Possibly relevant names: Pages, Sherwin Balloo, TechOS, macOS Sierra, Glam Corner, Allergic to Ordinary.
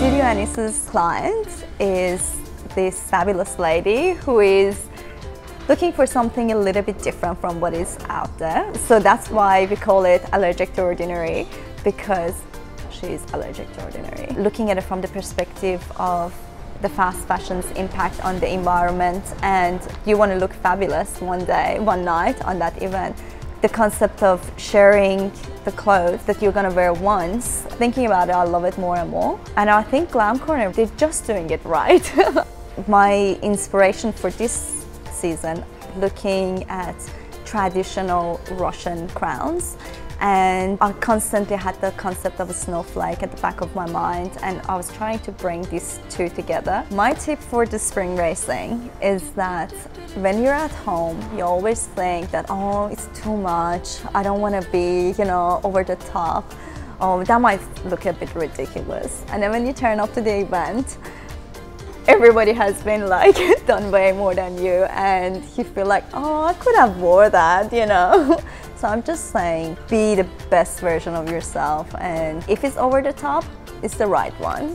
Studio Anissa's client is this fabulous lady who is looking for something a little bit different from what is out there. So that's why we call it Allergic to Ordinary, because she's allergic to ordinary. Looking at it from the perspective of the fast fashion's impact on the environment, and you want to look fabulous one day, one night on that event. The concept of sharing the clothes that you're gonna wear once, thinking about it, I love it more and more. And I think Glam Corner, they're just doing it right. My inspiration for this season, looking at traditional Russian crowns, and I constantly had the concept of a snowflake at the back of my mind, and I was trying to bring these two together. My tip for the spring racing is that when you're at home, you always think that, oh, it's too much, I don't want to be, you know, over the top, oh, that might look a bit ridiculous. And then when you turn up to the event, everybody has been like done way more than you, and you feel like, oh, I could have wore that, you know. So I'm just saying, be the best version of yourself, and if it's over the top, it's the right one.